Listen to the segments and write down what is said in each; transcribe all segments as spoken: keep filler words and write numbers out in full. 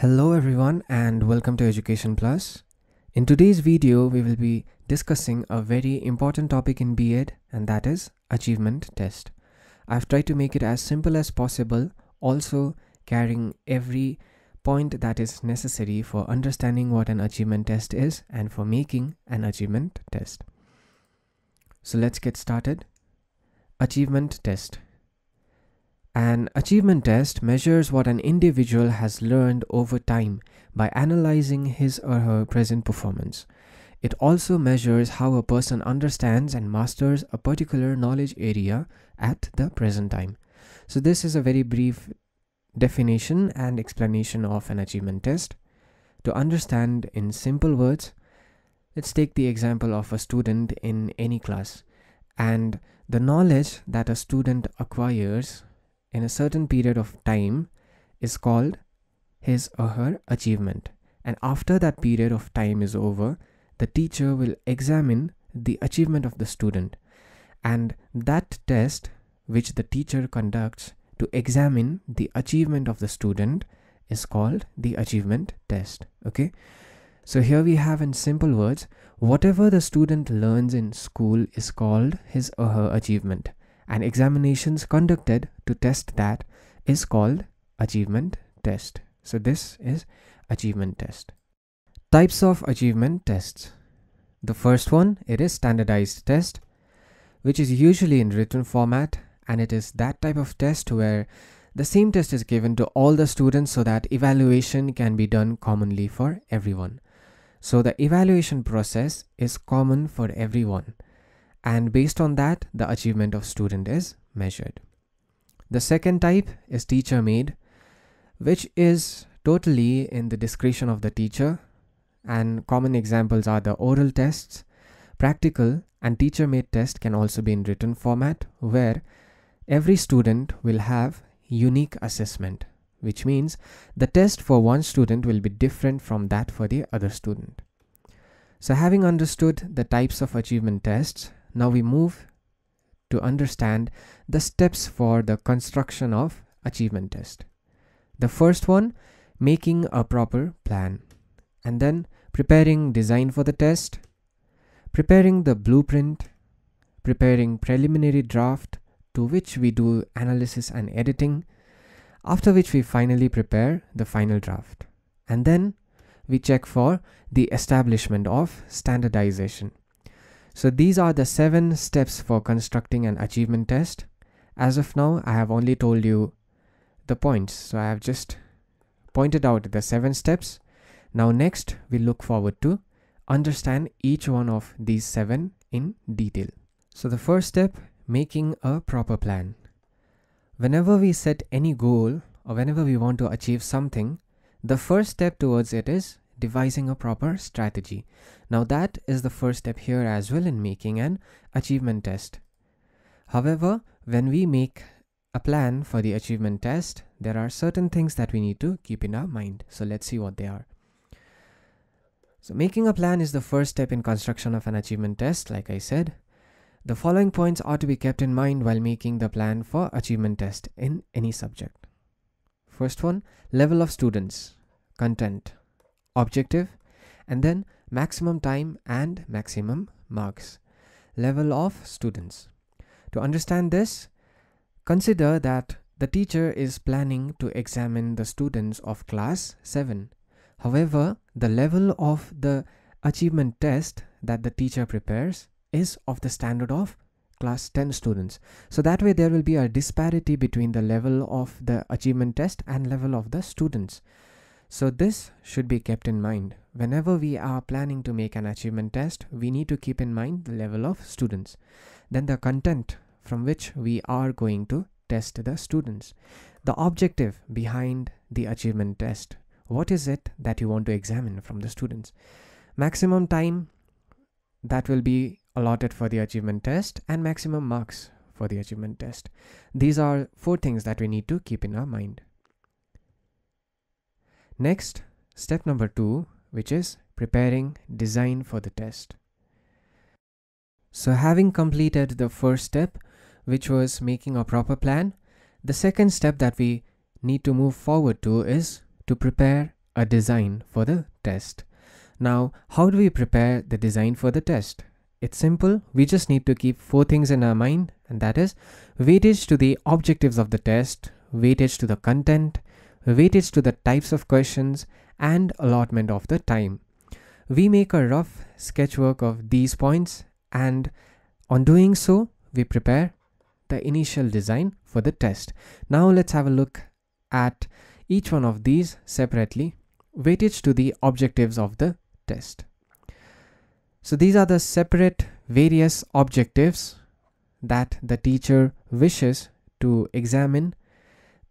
Hello everyone and welcome to Education Plus. In today's video, we will be discussing a very important topic in B. Ed, and that is achievement test. I've tried to make it as simple as possible, also carrying every point that is necessary for understanding what an achievement test is and for making an achievement test. So let's get started. Achievement test. An achievement test measures what an individual has learned over time by analyzing his or her present performance. It also measures how a person understands and masters a particular knowledge area at the present time. So this is a very brief definition and explanation of an achievement test. To understand in simple words, let's take the example of a student in any class, and the knowledge that a student acquires in a certain period of time is called his or her achievement. And after that period of time is over, the teacher will examine the achievement of the student, and that test which the teacher conducts to examine the achievement of the student is called the achievement test. Okay, so here we have in simple words, whatever the student learns in school is called his or her achievement, and examinations conducted to test that is called achievement test. So this is achievement test. Types of achievement tests. The first one, it is standardized test, which is usually in written format, and it is that type of test where the same test is given to all the students so that evaluation can be done commonly for everyone. So the evaluation process is common for everyone, and based on that, the achievement of student is measured. The second type is teacher made, which is totally in the discretion of the teacher, and common examples are the oral tests, practical, and teacher made test can also be in written format, where every student will have unique assessment, which means the test for one student will be different from that for the other student. So having understood the types of achievement tests, now we move to understand the steps for the construction of achievement test. The first one, making a proper plan, and then preparing design for the test, preparing the blueprint, preparing preliminary draft to which we do analysis and editing, after which we finally prepare the final draft. And then we check for the establishment of standardization. So these are the seven steps for constructing an achievement test. As of now, I have only told you the points. So I have just pointed out the seven steps. Now next, we look forward to understand each one of these seven in detail. So the first step, making a proper plan. Whenever we set any goal or whenever we want to achieve something, the first step towards it is devising a proper strategy. Now that is the first step here as well in making an achievement test. However, when we make a plan for the achievement test, there are certain things that we need to keep in our mind. So let's see what they are. So making a plan is the first step in construction of an achievement test, like I said. The following points are to be kept in mind while making the plan for achievement test in any subject. First one, level of students, content, objective, and then maximum time and maximum marks. Level of students. To understand this, consider that the teacher is planning to examine the students of class seven. However, the level of the achievement test that the teacher prepares is of the standard of class ten students. So that way there will be a disparity between the level of the achievement test and level of the students. So this should be kept in mind. Whenever we are planning to make an achievement test, we need to keep in mind the level of students. Then the content from which we are going to test the students. The objective behind the achievement test. What is it that you want to examine from the students? Maximum time that will be allotted for the achievement test, and maximum marks for the achievement test. These are four things that we need to keep in our mind. Next, step number two, which is preparing design for the test. So having completed the first step, which was making a proper plan, the second step that we need to move forward to is to prepare a design for the test. Now, how do we prepare the design for the test? It's simple. We just need to keep four things in our mind, and that is weightage to the objectives of the test, weightage to the content, weightage to the types of questions, and allotment of the time. We make a rough sketchwork of these points, and on doing so, we prepare the initial design for the test. Now let's have a look at each one of these separately. Weightage to the objectives of the test. So these are the separate various objectives that the teacher wishes to examine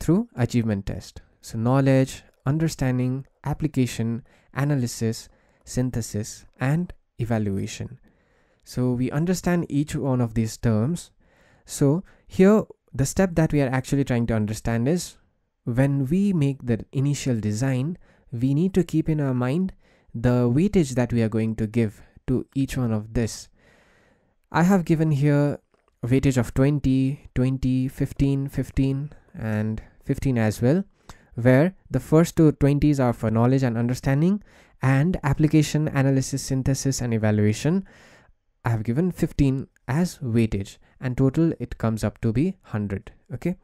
through achievement test. So knowledge, understanding, application, analysis, synthesis, and evaluation. So we understand each one of these terms. So here the step that we are actually trying to understand is when we make the initial design, we need to keep in our mind the weightage that we are going to give to each one of this. I have given here a weightage of twenty, twenty, fifteen, fifteen, and fifteen as well, where the first two twenties are for knowledge and understanding, and application, analysis, synthesis, and evaluation. I have given fifteen as weightage, and total it comes up to be one hundred. Okay,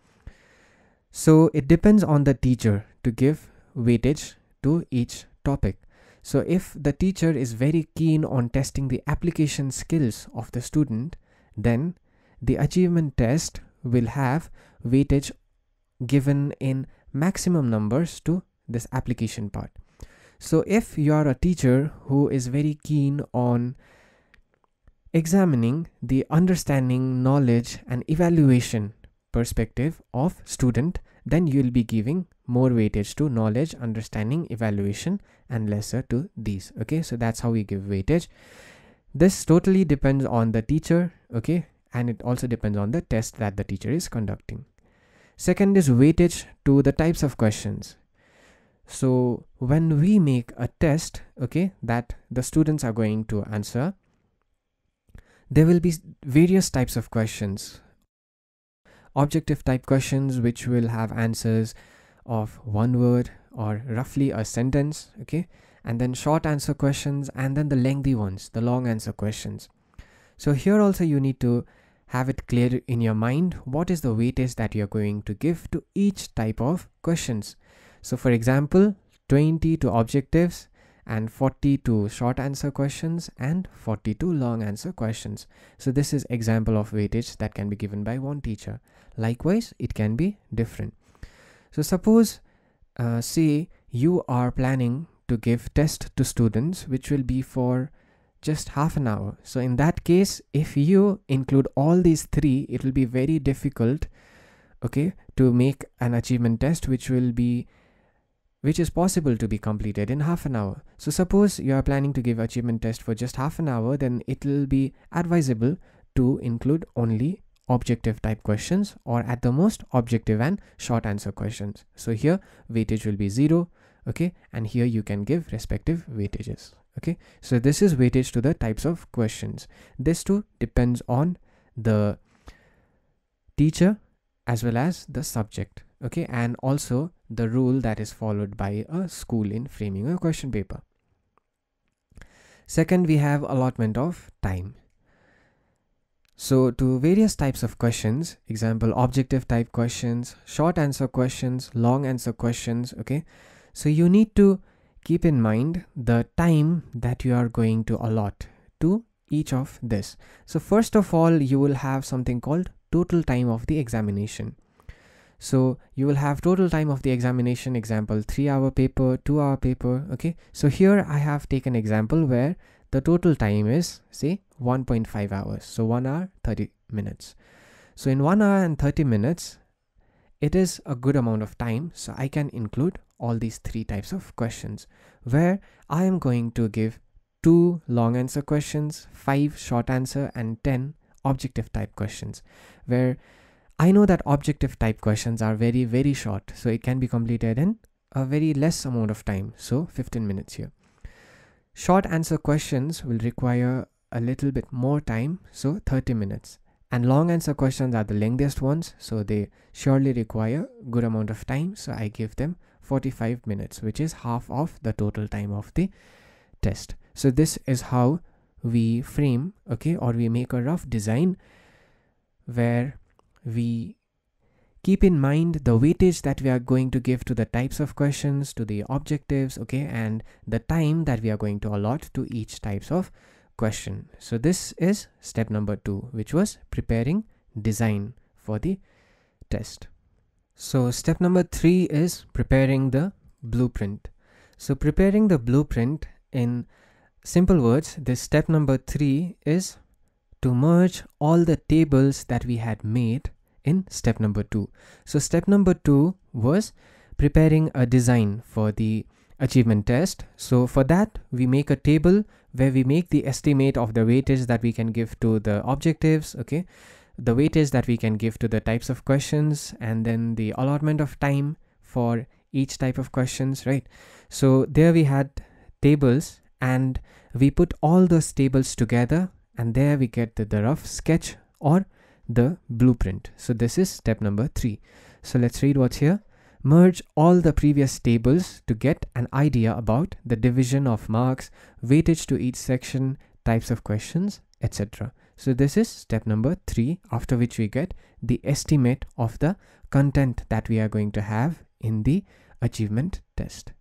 so it depends on the teacher to give weightage to each topic. So if the teacher is very keen on testing the application skills of the student, then the achievement test will have weightage given in maximum numbers to this application part. So if you are a teacher who is very keen on examining the understanding, knowledge, and evaluation perspective of student, then you will be giving more weightage to knowledge, understanding, evaluation, and lesser to these. Okay, so that's how we give weightage. This totally depends on the teacher, okay, and it also depends on the test that the teacher is conducting. Second is weightage to the types of questions. So when we make a test, okay, that the students are going to answer, there will be various types of questions. Objective type questions which will have answers of one word or roughly a sentence, okay, and then short answer questions, and then the lengthy ones, the long answer questions. So here also you need to have it clear in your mind what is the weightage that you're going to give to each type of questions. So for example, twenty to objectives, and forty to short answer questions, and forty to long answer questions. So this is example of weightage that can be given by one teacher. Likewise, it can be different. So suppose, uh, say you are planning to give test to students which will be for just half an hour. So in that case, if you include all these three, it will be very difficult, okay, to make an achievement test which will be which is possible to be completed in half an hour. So suppose you are planning to give achievement test for just half an hour, then it will be advisable to include only objective type questions, or at the most objective and short answer questions. So here weightage will be zero, okay, and here you can give respective weightages. Okay, so this is weightage to the types of questions. This too depends on the teacher as well as the subject, okay, and also the rule that is followed by a school in framing a question paper. Second, we have allotment of time. So to various types of questions, example objective type questions, short answer questions, long answer questions, okay, so you need to keep in mind the time that you are going to allot to each of this. So first of all, you will have something called total time of the examination. So you will have total time of the examination, example three hour paper, two hour paper, okay. So here I have taken example where the total time is say one point five hours. So one hour thirty minutes. So in one hour and thirty minutes, it is a good amount of time. So I can include all these three types of questions, where I am going to give two long answer questions, five short answer, and ten objective type questions, where I know that objective type questions are very, very short. So it can be completed in a very less amount of time. So fifteen minutes here. Short answer questions will require a little bit more time. So thirty minutes. And long answer questions are the lengthiest ones. So they surely require a good amount of time. So I give them forty-five minutes, which is half of the total time of the test. So this is how we frame, okay, or we make a rough design where we keep in mind the weightage that we are going to give to the types of questions, to the objectives, okay, and the time that we are going to allot to each types of question. So this is step number two, which was preparing design for the test. So step number three is preparing the blueprint. So preparing the blueprint, in simple words, this step number three is to merge all the tables that we had made in step number two. So step number two was preparing a design for the achievement test. So for that, we make a table where we make the estimate of the weightage that we can give to the objectives, okay, the weightage that we can give to the types of questions, and then the allotment of time for each type of questions, right? So there we had tables, and we put all those tables together, and there we get the, the rough sketch or the blueprint. So this is step number three. So let's read what's here. Merge all the previous tables to get an idea about the division of marks, weightage to each section, types of questions, et cetera. So this is step number three, after which we get the estimate of the content that we are going to have in the achievement test.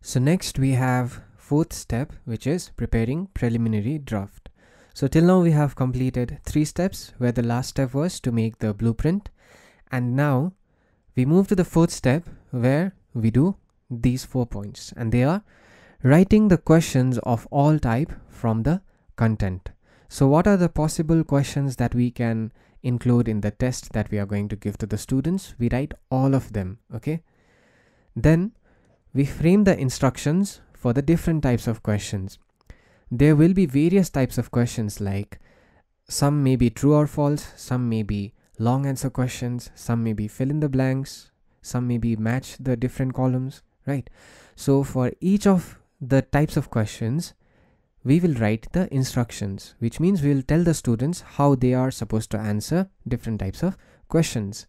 So next we have fourth step, which is preparing preliminary draft. So till now we have completed three steps, where the last step was to make the blueprint, and now we move to the fourth step, where we do these four points, and they are writing the questions of all type from the content. So what are the possible questions that we can include in the test that we are going to give to the students? We write all of them, okay? Then we frame the instructions for the different types of questions. There will be various types of questions, like some may be true or false, some may be long answer questions, some may be fill in the blanks, some may be match the different columns, right? So for each of the types of questions, we will write the instructions, which means we will tell the students how they are supposed to answer different types of questions.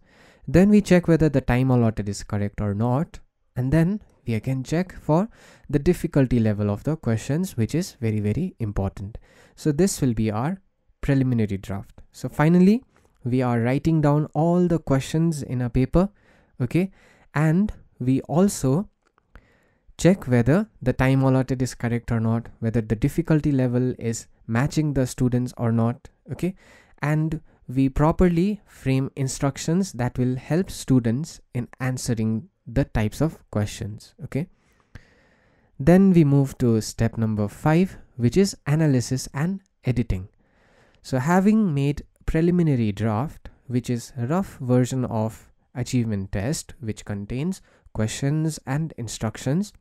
Then we check whether the time allotted is correct or not, and then we again check for the difficulty level of the questions, which is very, very important. So this will be our preliminary draft. So finally, we are writing down all the questions in a paper, okay, and we also check whether the time allotted is correct or not, whether the difficulty level is matching the students or not, okay, and we properly frame instructions that will help students in answering the types of questions, okay. Then we move to step number five, which is analysis and editing. So having made preliminary draft, which is a rough version of achievement test, which contains questions and instructions,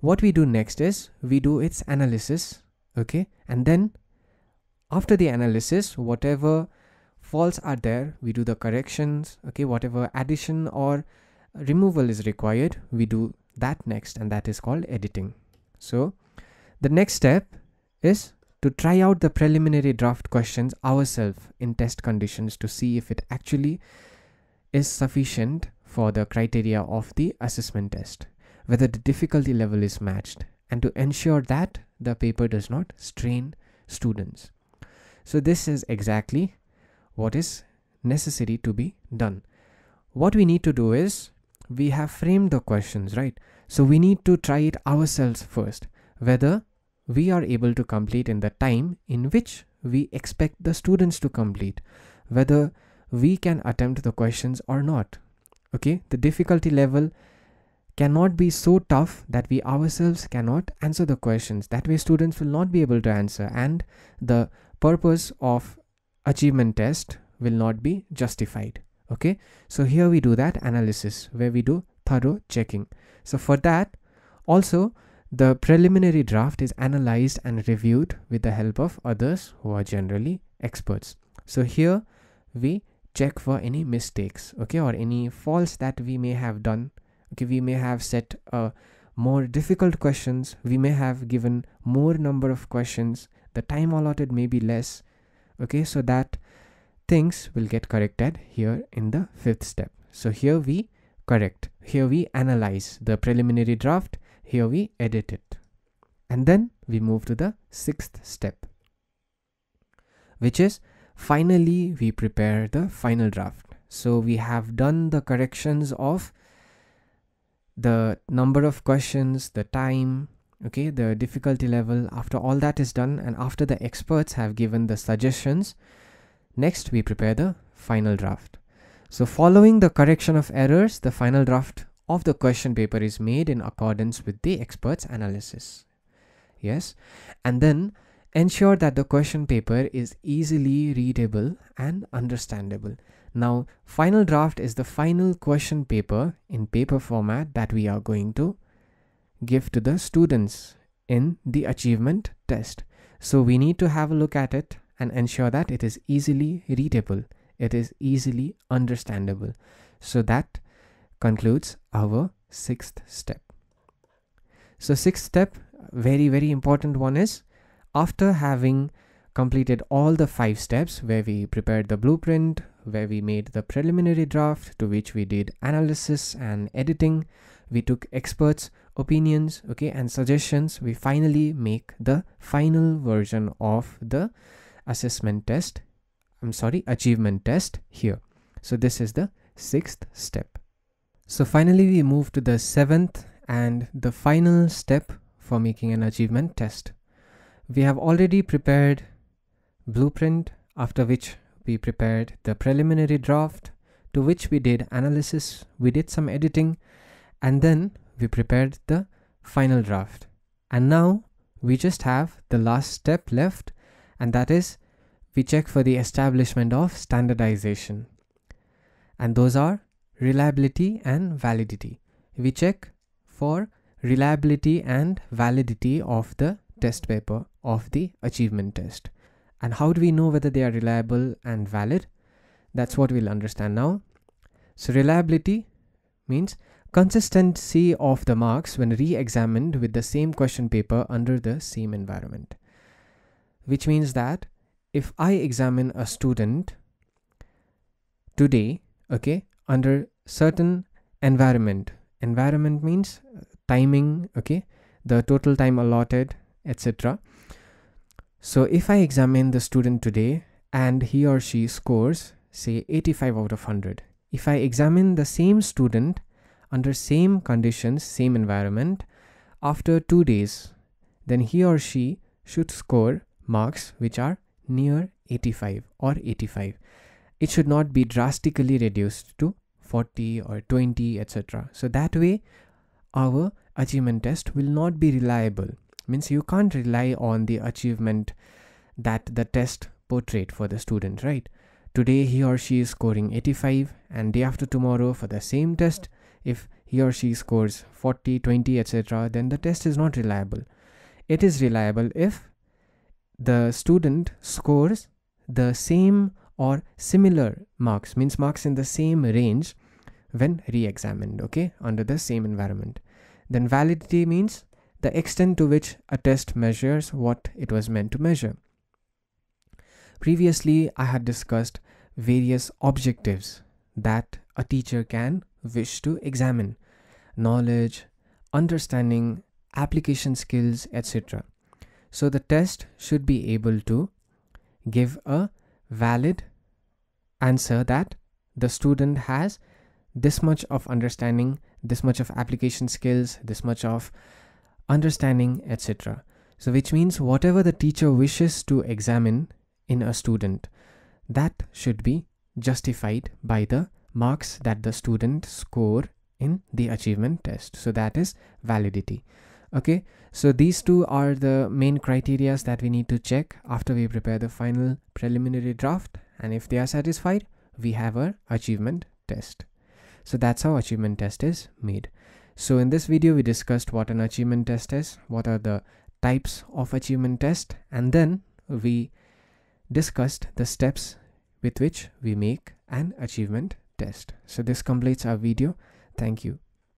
what we do next is we do its analysis, okay, and then after the analysis, whatever faults are there, we do the corrections, okay, whatever addition or removal is required, we do that next, and that is called editing. So the next step is to try out the preliminary draft questions ourselves in test conditions to see if it actually is sufficient for the criteria of the assessment test, whether the difficulty level is matched, and to ensure that the paper does not strain students. So this is exactly what is necessary to be done. What we need to do is, we have framed the questions, right? So we need to try it ourselves first, whether we are able to complete in the time in which we expect the students to complete, whether we can attempt the questions or not, okay? The difficulty level cannot be so tough that we ourselves cannot answer the questions. That way students will not be able to answer, and the purpose of achievement test will not be justified, okay? So here we do that analysis, where we do thorough checking. So for that also, the preliminary draft is analyzed and reviewed with the help of others who are generally experts. So here we check for any mistakes, okay, or any faults that we may have done. Okay, we may have set uh, more difficult questions, we may have given more number of questions, the time allotted may be less, okay, so that things will get corrected here in the fifth step. So here we Correct. Here we analyze the preliminary draft. Here we edit it. And then we move to the sixth step, which is finally we prepare the final draft. So we have done the corrections of the number of questions, the time, okay, the difficulty level. After all that is done and after the experts have given the suggestions, next we prepare the final draft. So following the correction of errors, the final draft of the question paper is made in accordance with the expert's analysis. Yes, and then ensure that the question paper is easily readable and understandable. Now, final draft is the final question paper in paper format that we are going to give to the students in the achievement test. So we need to have a look at it and ensure that it is easily readable. It is easily understandable. So that concludes our sixth step. So sixth step, very, very important one is, after having completed all the five steps where we prepared the blueprint, where we made the preliminary draft, to which we did analysis and editing, we took experts' opinions, okay, and suggestions, we finally make the final version of the assessment test, I'm sorry, achievement test here. So this is the sixth step. So finally we move to the seventh and the final step for making an achievement test. We have already prepared blueprint, after which we prepared the preliminary draft, to which we did analysis, we did some editing, and then we prepared the final draft. And now we just have the last step left, and that is we check for the establishment of standardization. And those are reliability and validity. We check for reliability and validity of the test paper, of the achievement test. And how do we know whether they are reliable and valid? That's what we'll understand now. So reliability means consistency of the marks when re-examined with the same question paper under the same environment, which means that if I examine a student today, okay, under certain environment, environment means timing, okay, the total time allotted, et cetera. So if I examine the student today and he or she scores, say eighty-five out of one hundred. If I examine the same student under same conditions, same environment, after two days, then he or she should score marks which are near eighty-five or eighty-five. It should not be drastically reduced to forty or twenty, et cetera. So that way, our achievement test will not be reliable. Means you can't rely on the achievement that the test portrayed for the student, right? Today he or she is scoring eighty-five, and day after tomorrow for the same test, if he or she scores forty, twenty, et cetera, then the test is not reliable. It is reliable if the student scores the same or similar marks, means marks in the same range when re-examined, okay, under the same environment. Then validity means the extent to which a test measures what it was meant to measure. Previously, I had discussed various objectives that a teacher can wish to examine: knowledge, understanding, application skills, et cetera. So the test should be able to give a valid answer that the student has this much of understanding, this much of application skills, this much of understanding, et cetera. So which means whatever the teacher wishes to examine in a student, that should be justified by the marks that the student score in the achievement test. So that is validity. Okay, so these two are the main criteria that we need to check after we prepare the final preliminary draft, and if they are satisfied, we have our achievement test. So that's how achievement test is made. So in this video, we discussed what an achievement test is, what are the types of achievement test, and then we discussed the steps with which we make an achievement test. So this completes our video. Thank you.